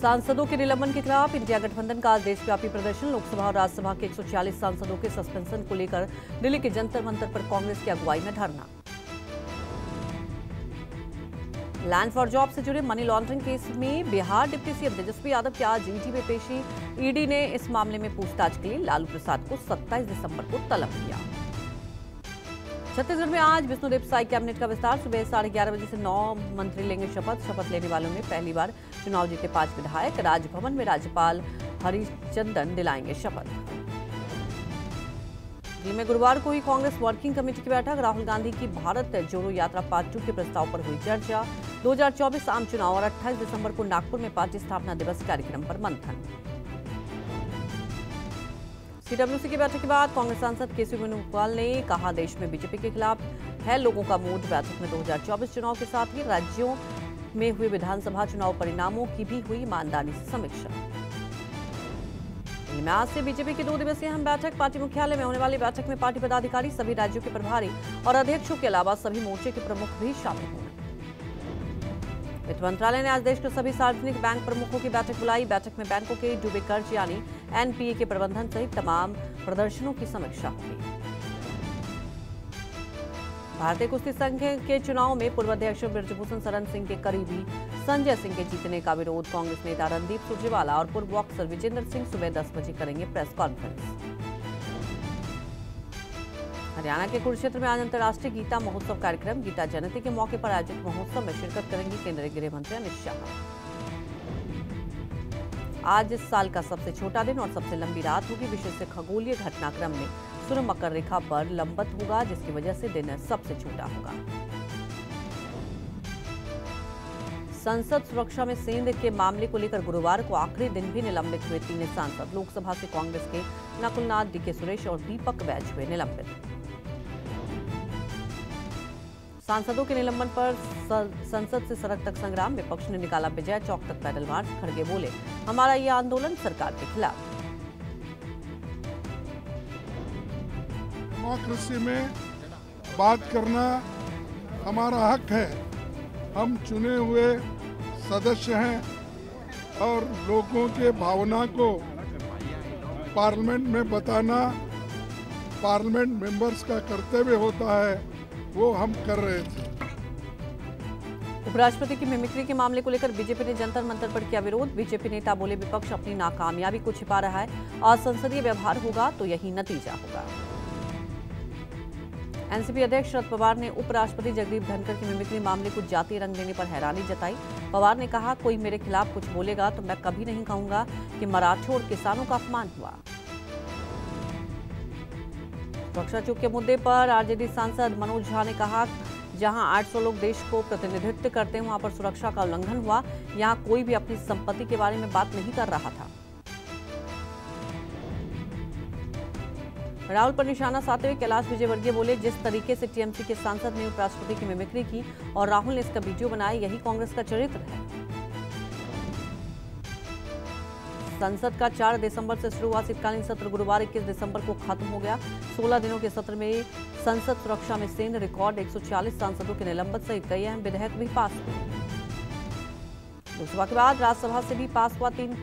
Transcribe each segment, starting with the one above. सांसदों के निलंबन के खिलाफ इंडिया गठबंधन का देशव्यापी प्रदर्शन। लोकसभा और राज्यसभा के 140 सांसदों के सस्पेंशन को लेकर दिल्ली के जंतर मंतर पर कांग्रेस की अगुवाई में धरना। लैंड फॉर जॉब से जुड़े मनी लॉन्ड्रिंग केस में बिहार डिप्टी सीएम तेजस्वी यादव की आज ईडी में पेशी। ईडी ने इस मामले में पूछताछ के लिए लालू प्रसाद को 27 दिसंबर को तलब किया। छत्तीसगढ़ में आज विष्णुदेव साई कैबिनेट का विस्तार। सुबह 11:30 बजे से 9 मंत्री लेंगे शपथ। शपथ लेने वालों में पहली बार चुनाव जीते 5 विधायक। राजभवन में राज्यपाल हरिचंदन दिलाएंगे शपथ। दिल्ली में गुरुवार को ही कांग्रेस वर्किंग कमेटी की बैठक। राहुल गांधी की भारत जोड़ो यात्रा पार्ट 2 के प्रस्ताव पर हुई चर्चा। 2024 आम चुनाव और 28 दिसंबर को नागपुर में पार्टी स्थापना दिवस कार्यक्रम पर मंथन। सीडब्ल्यूसी की बैठक के बाद कांग्रेस सांसद केशव वेणुगोपाल ने कहा, देश में बीजेपी के खिलाफ है लोगों का मूड। बैठक में 2024 चुनाव के साथ ही राज्यों में हुए विधानसभा चुनाव परिणामों की भी हुई ईमानदारी से समीक्षा। आज से बीजेपी की 2 दिवसीय अहम बैठक। पार्टी मुख्यालय में होने वाली बैठक में पार्टी पदाधिकारी, सभी राज्यों के प्रभारी और अध्यक्षों के अलावा सभी मोर्चे के प्रमुख भी शामिल होंगे। वित्त मंत्रालय ने आज देश के सभी सार्वजनिक बैंक प्रमुखों की बैठक बुलाई। बैठक में बैंकों के डूबे कर्ज यानी एनपीए के प्रबंधन सहित तमाम प्रदर्शनों की समीक्षा होगी। भारतीय कुश्ती संघ के चुनाव में पूर्व अध्यक्ष बृजभूषण शरण सिंह के करीबी संजय सिंह के जीतने का विरोध। कांग्रेस नेता रणदीप सुरजेवाला और पूर्व बॉक्सर विजेंद्र सिंह सुबह 10 बजे करेंगे प्रेस कॉन्फ्रेंस। हरियाणा के कुरुक्षेत्र में आज अंतर्राष्ट्रीय गीता महोत्सव कार्यक्रम। गीता जयंती के मौके पर आयोजित महोत्सव में शिरकत करेंगे केंद्रीय गृह मंत्री अमित शाह। आज इस साल का सबसे छोटा दिन और सबसे लंबी रात होगी। विशेष खगोलीय घटनाक्रम में सूर्य मकर रेखा पर लंबत होगा, जिसकी वजह से दिन सबसे छोटा होगा। संसद सुरक्षा में सेंध के मामले को लेकर गुरुवार को आखिरी दिन भी निलंबित हुए 3 सांसद। लोकसभा से कांग्रेस के नकुलनाथ, डीके सुरेश और दीपक बैज हुए निलंबित। सांसदों के निलंबन पर संसद से सड़क तक संग्राम। विपक्ष ने निकाला विजय चौक तक पैदल मार्च। खड़गे बोले, हमारा यह आंदोलन सरकार के खिलाफ। डेमोक्रेसी में बात करना हमारा हक है। हम चुने हुए सदस्य हैं और लोगों के भावना को पार्लियामेंट में बताना पार्लियामेंट मेंबर्स का कर्तव्य होता है, वो हम कर रहे थे। उपराष्ट्रपति की मिमिक्री के मामले को लेकर बीजेपी ने जंतर मंतर पर किया विरोध। बीजेपी नेता बोले, विपक्ष अपनी नाकामयाबी को छिपा रहा है और संसदीय व्यवहार होगा तो यही नतीजा होगा। एनसीपी अध्यक्ष शरद पवार ने उपराष्ट्रपति जगदीप धनखड़ की मिमिक्री मामले को जातीय रंग देने पर हैरानी जताई। पवार ने कहा, कोई मेरे खिलाफ कुछ बोलेगा तो मैं कभी नहीं कहूंगा कि मराठों और किसानों का अपमान हुआ। सुरक्षा चूक के मुद्दे पर आरजेडी सांसद मनोज झा ने कहा, जहां 800 लोग देश को प्रतिनिधित्व करते हैं वहां पर सुरक्षा का उल्लंघन हुआ। यहां कोई भी अपनी संपत्ति के बारे में बात नहीं कर रहा था। राहुल पर निशाना साधते हुए कैलाश विजयवर्गीय बोले, जिस तरीके से टीएमसी के सांसद ने उपराष्ट्रपति की मिमिक्री की और राहुल ने इसका वीडियो बनाया, यही कांग्रेस का चरित्र है। संसद का 4 दिसंबर से शुरू हुआ शीतकालीन सत्र गुरुवार 21 दिसंबर को खत्म हो गया। 16 दिनों के सत्र में संसद सुरक्षा में सेंध रिकॉर्ड। 140 सांसदों के निलंबन सहित कई अहम विधेयक भी पास हुए। लोकसभा के बाद राज्यसभा से भी पास हुआ 3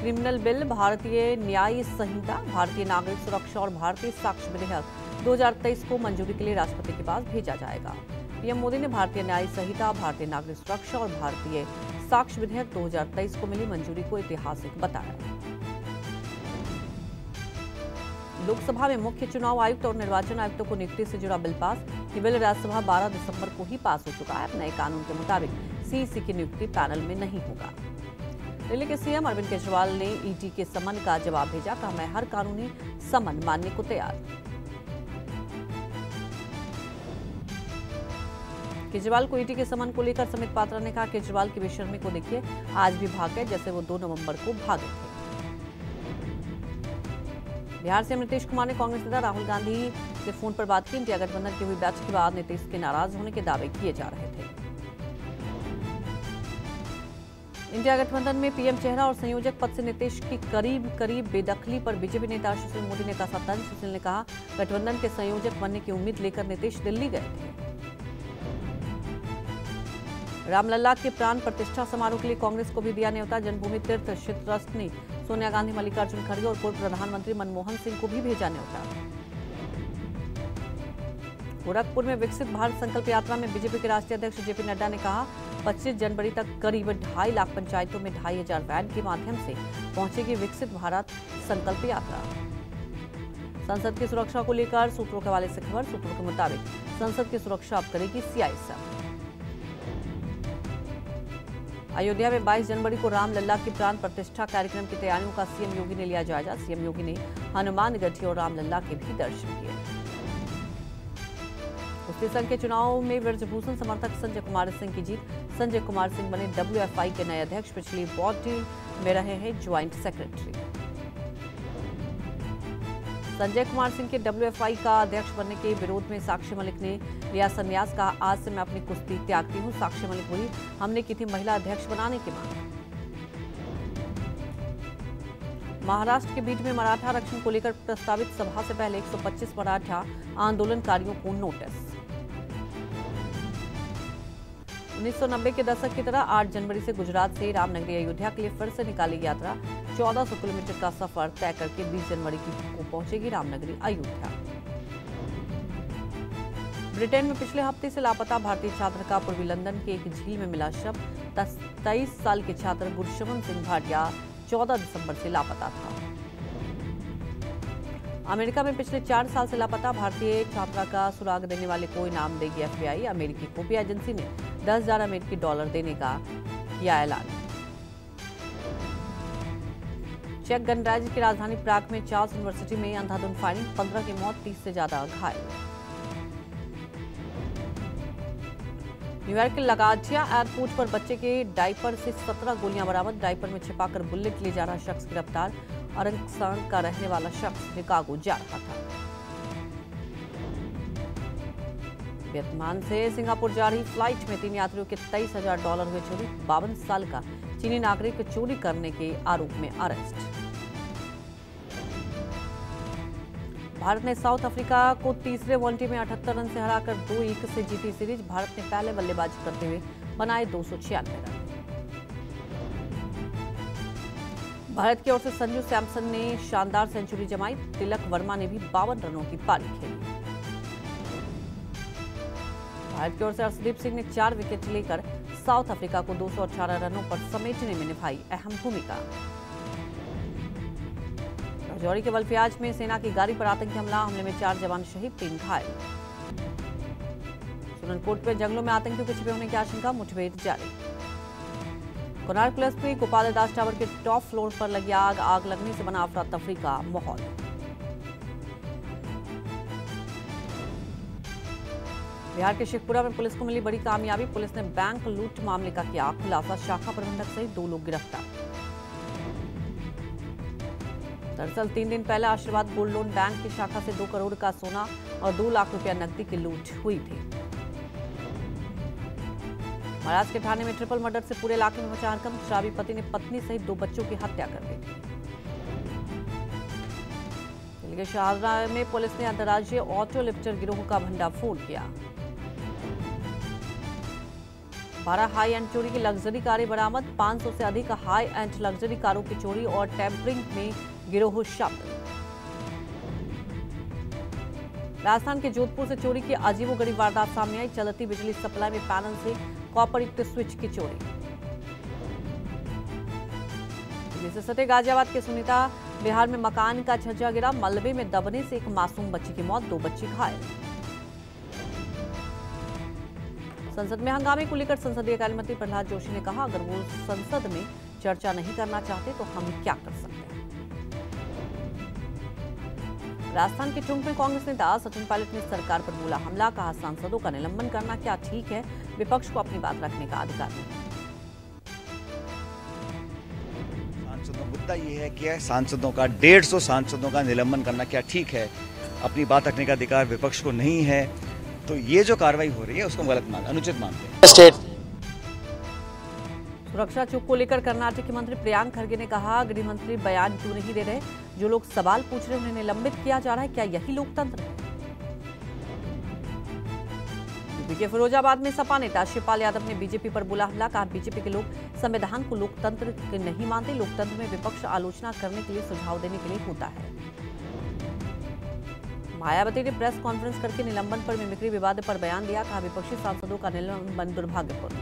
क्रिमिनल बिल। भारतीय न्याय संहिता, भारतीय नागरिक सुरक्षा और भारतीय साक्ष्य विधेयक 2023 को मंजूरी के लिए राष्ट्रपति के पास भेजा जाएगा। पीएम मोदी ने भारतीय न्याय संहिता, भारतीय नागरिक सुरक्षा और भारतीय साक्ष्य विधेयक 2023 को मिली मंजूरी को ऐतिहासिक बताया। लोकसभा में मुख्य चुनाव आयुक्त और निर्वाचन आयुक्तों को नियुक्ति से जुड़ा बिल पास। ये बिल राज्यसभा 12 दिसंबर को ही पास हो चुका है। नए कानून के मुताबिक सीईसी की नियुक्ति पैनल में नहीं होगा। दिल्ली के सीएम अरविंद केजरीवाल ने ईडी के समन का जवाब भेजा। कहा, मैं हर कानूनी समन मानने को तैयार हूं। केजरीवाल को ईडी के समन को लेकर समित पात्रा ने कहा, केजरीवाल की बेशर्मी को देखिए, आज भी भाग गए जैसे वो 2 नवंबर को भागे थे। बिहार सीएम नीतीश कुमार ने कांग्रेस नेता राहुल गांधी से फोन पर बात की। इंडिया गठबंधन की हुई बैठक के बाद नीतीश के नाराज होने के दावे किए जा रहे थे। इंडिया गठबंधन में पीएम चेहरा और संयोजक पद से नीतीश की करीब बेदखली पर बीजेपी नेता सुशील मोदी ने कसा तंज। सुशील ने कहा, गठबंधन के संयोजक बनने की उम्मीद लेकर नीतीश दिल्ली गए थे। रामलला के प्राण प्रतिष्ठा समारोह के लिए कांग्रेस को भी दिया न्यौता। जन्मभूमि तीर्थ क्षेत्र ट्रस्ट ने सोनिया गांधी, मल्लिकार्जुन खड़गे और पूर्व प्रधानमंत्री मनमोहन सिंह को भी भेजा न्यौता। गोरखपुर में विकसित भारत संकल्प यात्रा में बीजेपी के राष्ट्रीय अध्यक्ष जेपी नड्डा ने कहा 25 जनवरी तक करीब 2.5 लाख पंचायतों में 2,500 वैन के माध्यम से पहुंचेगी विकसित भारत संकल्प यात्रा। संसद की सुरक्षा को लेकर सूत्रों के हवाले से खबर। सूत्रों के मुताबिक संसद की सुरक्षा अब करेगी सीआईएसएफ। अयोध्या में 22 जनवरी को रामलला की प्राण प्रतिष्ठा कार्यक्रम की तैयारियों का सीएम योगी ने लिया जायजा। सीएम योगी ने हनुमानगढ़ी और रामलला के भी दर्शन किए। संघ के चुनाव में बृजभूषण समर्थक संजय कुमार सिंह की जीत। संजय कुमार सिंह बने डब्ल्यूएफआई के नए अध्यक्ष, पिछली वार्ड में रहे हैं ज्वाइंट सेक्रेटरी। संजय कुमार सिंह के डब्ल्यूएफआई का अध्यक्ष बनने के विरोध में साक्षी मलिक ने लिया संन्यास। कहा आज से मैं अपनी कुश्ती त्यागती हूं। साक्षी मलिक बोली हमने की थी महिला अध्यक्ष बनाने की मांग। महाराष्ट्र के बीच में मराठा आरक्षण को लेकर प्रस्तावित सभा से पहले 125 मराठा आंदोलनकारियों को नोटिस। 1990 के दशक की तरह 8 जनवरी से गुजरात से रामनगरी अयोध्या के लिए फिर से निकाली यात्रा। 1400 किलोमीटर का सफर तय करके 20 जनवरी को पहुंचेगी रामनगरी अयोध्या। ब्रिटेन में पिछले हफ्ते से लापता भारतीय छात्र का पूर्वी लंदन के एक झील में मिला शव। 23 साल के छात्र गुरश्रवन सिंह भाटिया 14 दिसंबर से लापता था। अमेरिका में पिछले 4 साल से लापता भारतीय छात्रा का सुराग देने वाले को इनाम देगी एफबीआई। अमेरिकी खुफिया एजेंसी ने 10,000 अमेरिकी डॉलर देने का किया ऐलान। चेक गणराज्य की राजधानी प्राग में चार्ल्स यूनिवर्सिटी में अंधाधुंध फायरिंग, 15 की मौत, 30 से ज्यादा घायल। न्यूयॉर्क के लगाजिया एयरपोर्ट पर बच्चे के डायपर से 17 गोलियां बरामद। डायपर में छिपाकर बुलेट ले जा रहा शख्स गिरफ्तार। अरंगसान का रहने वाला शख्स शिकागो जा रहा था। वियतनाम से सिंगापुर जा रही फ्लाइट में 3 यात्रियों के $23,000 हुए चोरी। 52 साल का चीनी नागरिक चोरी करने के आरोप में अरेस्ट। भारत ने साउथ अफ्रीका को तीसरे वनडे में 78 रन से हराकर 2-1 से जीती सीरीज। भारत ने पहले बल्लेबाजी करते हुए बनाए 296 रन। भारत की ओर से संजू सैमसन ने शानदार सेंचुरी जमाई। तिलक वर्मा ने भी 52 रनों की पारी खेली। भारत की ओर से अर्षदीप सिंह ने 4 विकेट लेकर साउथ अफ्रीका को 218 रनों पर समेटने में निभाई अहम भूमिका। राजौरी के बलफियाज में सेना की गाड़ी पर आतंकी हमला। हमले में 4 जवान शहीद, 3 घायल। सुरनकोट में जंगलों में आतंकियों के छिपे होने की आशंका, मुठभेड़ जारी। कोणार्क प्लस में गोपाल दास टावर के टॉप फ्लोर पर लगी आग। आग लगने से बना अफरा तफरी का माहौल। बिहार के शेखपुरा में पुलिस को मिली बड़ी कामयाबी। पुलिस ने बैंक लूट मामले का किया खुलासा। शाखा प्रबंधक सहित 2 लोग गिरफ्तार। दरअसल 3 दिन पहले आशीर्वाद गोल्ड लोन बैंक की शाखा से 2 करोड़ का सोना और 2 लाख रुपया नकदी की लूट हुई थी। महाराष्ट्र के ठाणे में ट्रिपल मर्डर से पूरे इलाके में मचा हड़कंप। शराबी पति ने पत्नी सहित 2 बच्चों की हत्या कर दी थी। शाहजरा में पुलिस ने अंतर्राज्यीय ऑटो लिफ्टर गिरोह का भंडाफोड़ किया। 12 हाई एंड चोरी की लग्जरी कारें बरामद। 500 से अधिक हाई एंड लग्जरी कारों की चोरी और टैंपरिंग में गिरोह शामिल। राजस्थान के जोधपुर से चोरी की अजीबोगरीब वारदात सामने आई। चलती बिजली सप्लाई में पैनल से कॉपर युक्त स्विच की चोरी। दिल्ली से सटे गाजियाबाद के सुनीता बिहार में मकान का छज्जा गिरा। मलबे में दबने से एक मासूम बच्ची की मौत, 2 बच्चे घायल। संसद में हंगामे को लेकर संसदीय कार्य मंत्री प्रहलाद जोशी ने कहा अगर वो संसद में चर्चा नहीं करना चाहते तो हम क्या कर सकते हैं। राजस्थान के टोंक में कांग्रेस नेता सचिन पायलट ने सरकार पर बोला हमला। कहा सांसदों का निलंबन करना क्या ठीक है, विपक्ष को अपनी बात रखने का अधिकार है। सांसदों मुद्दा ये है कि सांसदों का 150 सांसदों का निलंबन करना क्या ठीक है, अपनी बात रखने का अधिकार विपक्ष को नहीं है, तो ये जो कार्रवाई हो रही है उसको गलत अनुचित मानते हैं। सुरक्षा चूक को लेकर कर्नाटक के मंत्री प्रियांक खड़गे ने कहा गृह मंत्री बयान क्यों नहीं दे रहे, जो लोग सवाल पूछ रहे उन्हें निलंबित किया जा रहा है, क्या यही लोकतंत्र है। लीजिए, फिरोजाबाद में सपा नेता शिवपाल यादव ने बीजेपी पर बोला हमला, कहा बीजेपी के लोग संविधान को लोकतंत्र नहीं मानते, लोकतंत्र में विपक्ष आलोचना करने के लिए, सुझाव देने के लिए होता है। मायावती ने प्रेस कॉन्फ्रेंस करके निलंबन पर मिमिक्री विवाद पर बयान दिया, कहा विपक्षी सांसदों का निलंबन दुर्भाग्यपूर्ण।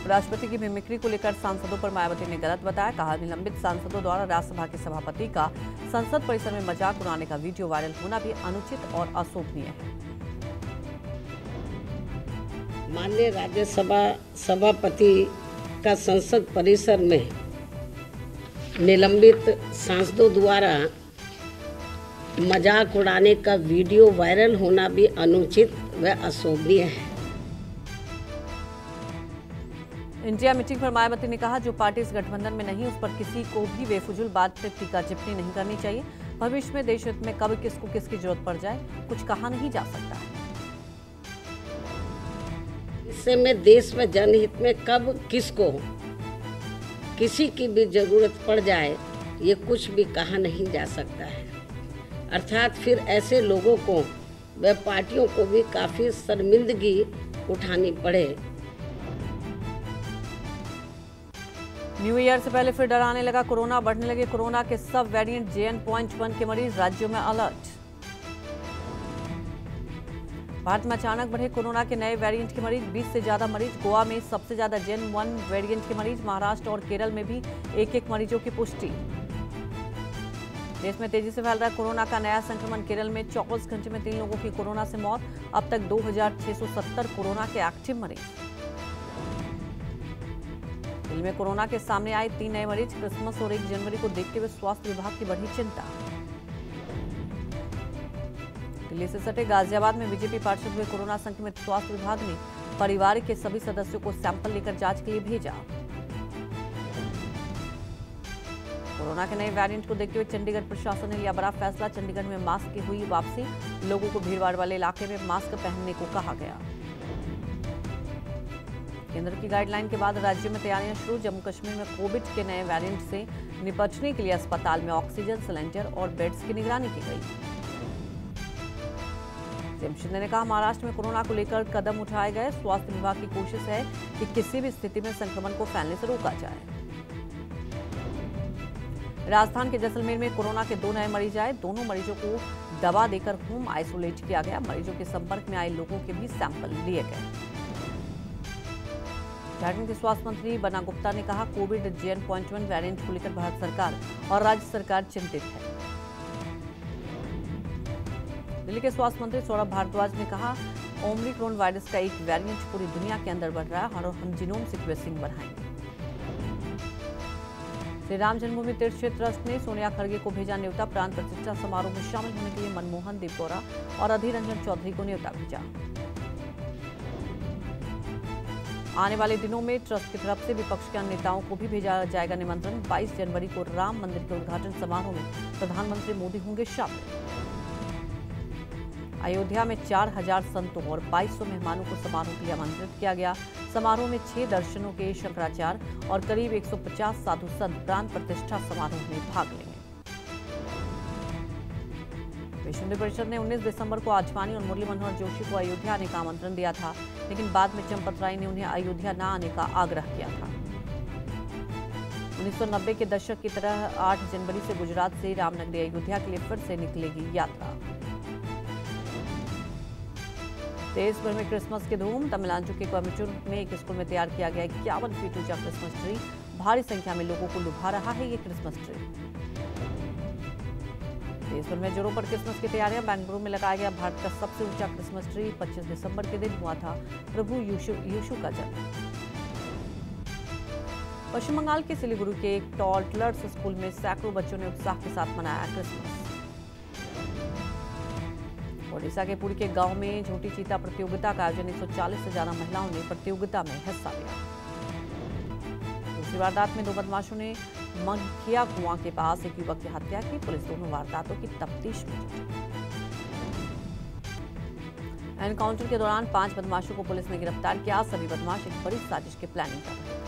उपराष्ट्रपति की मिमिक्री को लेकर सांसदों पर मायावती ने गलत बताया, कहा निलंबित सांसदों द्वारा राज्यसभा के सभापति का संसद परिसर में मजाक उड़ाने का वीडियो वायरल होना भी अनुचित और अशोभनीय है। माननीय राज्यसभा सभापति का संसद परिसर में निलंबित सांसदों द्वारा मजाक उड़ाने का वीडियो वायरल होना भी अनुचित व अशोभनीय है। इंडिया मीटिंग पर मायावती ने कहा जो पार्टी इस गठबंधन में नहीं उस पर किसी को भी बेफुजुल बात पर टीका टिप्पणी नहीं करनी चाहिए। भविष्य में देश हित में कब किसको किसकी जरूरत पड़ जाए कुछ कहा नहीं जा सकता। इससे में देश में जनहित में कब किसको किसी की भी जरूरत पड़ जाए ये कुछ भी कहा नहीं जा सकता है, अर्थात फिर ऐसे लोगों को व पार्टियों को भी काफी शर्मिंदगी उठानी पड़े। न्यू ईयर से पहले फिर डर आने लगा कोरोना, बढ़ने लगे कोरोना के सब वेरिएंट। JN.1 के मरीज राज्यों में अलर्ट। भारत में अचानक बढ़े कोरोना के नए वेरिएंट के मरीज, 20 से ज्यादा मरीज। गोवा में सबसे ज्यादा JN.1 वेरिएंट के मरीज, महाराष्ट्र और केरल में भी एक एक मरीजों की पुष्टि। देश में तेजी से फैल रहा कोरोना का नया संक्रमण, केरल में 24 घंटे में 3 लोगों की कोरोना से मौत। अब तक 2670 कोरोना के एक्टिव मरीज। दिल्ली में कोरोना के सामने आए 3 नए मरीज, क्रिसमस और 1 जनवरी को देखते हुए स्वास्थ्य विभाग की बढ़ी चिंता। दिल्ली से सटे गाजियाबाद में बीजेपी पार्षद हुए कोरोना संक्रमित, स्वास्थ्य विभाग ने परिवार के सभी सदस्यों को सैंपल लेकर जांच के लिए भेजा। कोरोना के नए वेरिएंट को देखते हुए चंडीगढ़ प्रशासन ने लिया बड़ा फैसला, चंडीगढ़ में मास्क की हुई वापसी, लोगों को भीड़भाड़ वाले इलाके में मास्क पहनने को कहा गया। केंद्र की गाइडलाइन के बाद राज्य में तैयारियां शुरू, जम्मू कश्मीर में कोविड के नए वेरिएंट से निपटने के लिए अस्पताल में ऑक्सीजन सिलेंडर और बेड्स की निगरानी की गई। सीएम शिंदे ने कहा महाराष्ट्र में कोरोना को लेकर कदम उठाए गए, स्वास्थ्य विभाग की कोशिश है कि किसी भी स्थिति में संक्रमण को फैलने से रोका जाए। राजस्थान के जैसलमेर में कोरोना के 2 नए मरीज आए, दोनों मरीजों को दवा देकर होम आइसोलेट किया गया, मरीजों के संपर्क में आए लोगों के भी सैंपल लिए गए। झारखंड के स्वास्थ्य मंत्री बना गुप्ता ने कहा कोविड JN.1 वेरिएंट को लेकर भारत सरकार और राज्य सरकार चिंतित है। दिल्ली के स्वास्थ्य मंत्री सौरभ भारद्वाज ने कहा ओमिक्रॉन वायरस का एक वेरिएंट पूरी दुनिया के अंदर बढ़ रहा है और हम जीनोम सीक्वेंसिंग बढ़ाएंगे। श्री राम जन्मभूमि तीर्थ क्षेत्र ट्रस्ट ने सोनिया खड़गे को भेजा न्योता, प्राण प्रतिष्ठा समारोह में शामिल होने के लिए मनमोहन देव बोरा और अधीर रंजन चौधरी को न्योता भेजा। आने वाले दिनों में ट्रस्ट की तरफ से विपक्ष के अन्य नेताओं को भी भेजा जाएगा निमंत्रण। 22 जनवरी को राम मंदिर के उद्घाटन समारोह में प्रधानमंत्री मोदी होंगे शामिल। अयोध्या में 4000 संतों और 2200 मेहमानों को समारोह के लिए आमंत्रित किया गया। समारोह में 6 दर्शनों के शंकराचार्य और करीब 150 साधु संत प्राण प्रतिष्ठा समारोह में भाग लेंगे। विश्वविद्यालय परिषद ने 19 दिसंबर को आडवाणी और मुरली मनोहर जोशी को अयोध्या आने का आमंत्रण दिया था, लेकिन बाद में चंपत राय ने उन्हें अयोध्या न आने का आग्रह किया था। 1990 के दशक की तरह 8 जनवरी से गुजरात से रामनगरी अयोध्या के लिए फिर से निकलेगी यात्रा। देश भर में क्रिसमस के धूम, तमिलनाडु के कोयम्बटूर में एक स्कूल में तैयार किया गया 51 फीट ऊंचा क्रिसमस ट्री, भारी संख्या में लोगों को लुभा रहा है ये क्रिसमस ट्री। देश भर में जोरों पर क्रिसमस की तैयारियां, बेंगलुरु में लगाया गया भारत का सबसे ऊंचा क्रिसमस ट्री। 25 दिसंबर के दिन हुआ था प्रभु यीशु का जन्म। पश्चिम बंगाल के सिलीगुड़ी के एक टॉटलर्स स्कूल में सैकड़ों बच्चों ने उत्साह के साथ मनाया क्रिसमस। ओडिशा के पुरी के गांव में झोटी चीता प्रतियोगिता का आयोजन, 140 से ज्यादा महिलाओं ने प्रतियोगिता में हिस्सा लिया। दूसरी वारदात में 2 बदमाशों ने मंगखिया कुआं के पास एक युवक की हत्या की, पुलिस दोनों वारदातों की तफ्तीश में जुटी। एनकाउंटर के दौरान 5 बदमाशों को पुलिस ने गिरफ्तार किया, सभी बदमाश एक बड़ी साजिश की प्लानिंग कर रहे थे।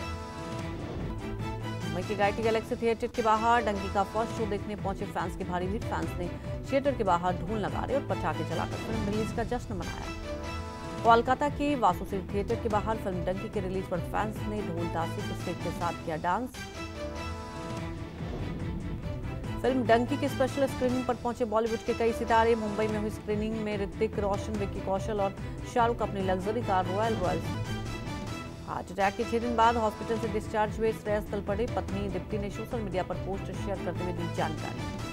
मुंबई के गायत्री गैलेक्सी थिएटर के बाहर डंकी का फर्स्ट शो देखने पहुंचे फैंस की भारी भीड़, फैंस ने थिएटर के बाहर ढोल नगाड़े और पटाखे जलाकर फिल्म रिलीज का जश्न मनाया। कोलकाता के वासुदेव थिएटर के बाहर फिल्म डंकी के रिलीज पर फैंस ने ढोल ताशे के स्टेप के साथ किया डांस। फिल्म डंकी की स्पेशल स्क्रीनिंग पर पहुंचे बॉलीवुड के कई सितारे। मुंबई में हुई स्क्रीनिंग में ऋतिक रोशन, विक्की कौशल और शाहरुख अपनी luxury car royal heart attack के 6 दिन बाद हॉस्पिटल से डिस्चार्ज हुए। श्रेयस तलपड़े पत्नी दीप्ति ने सोशल मीडिया पर पोस्ट शेयर करते हुए दी जानकारी।